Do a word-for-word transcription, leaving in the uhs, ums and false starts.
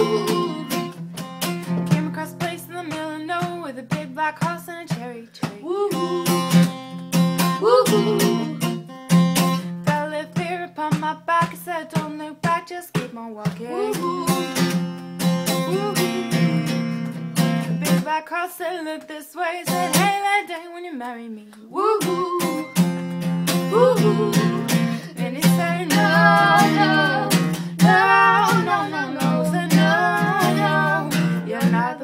Ooh. Came across a place in the middle of nowhere with a big black horse and a cherry tree. Woo hoo, woo hoo. Fell a fear upon my back. I said, don't look back, just keep on walking. Woo hoo, woo hoo. The big black horse said, look this way. He said, hey, that day when you marry me. Woo hoo, woo hoo. And he said, no.